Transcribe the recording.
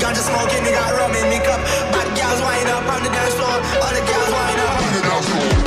Ganja smoking, they got rum in me cup. Bad gals wind up on the dance floor. All the gals wind up on the dance floor.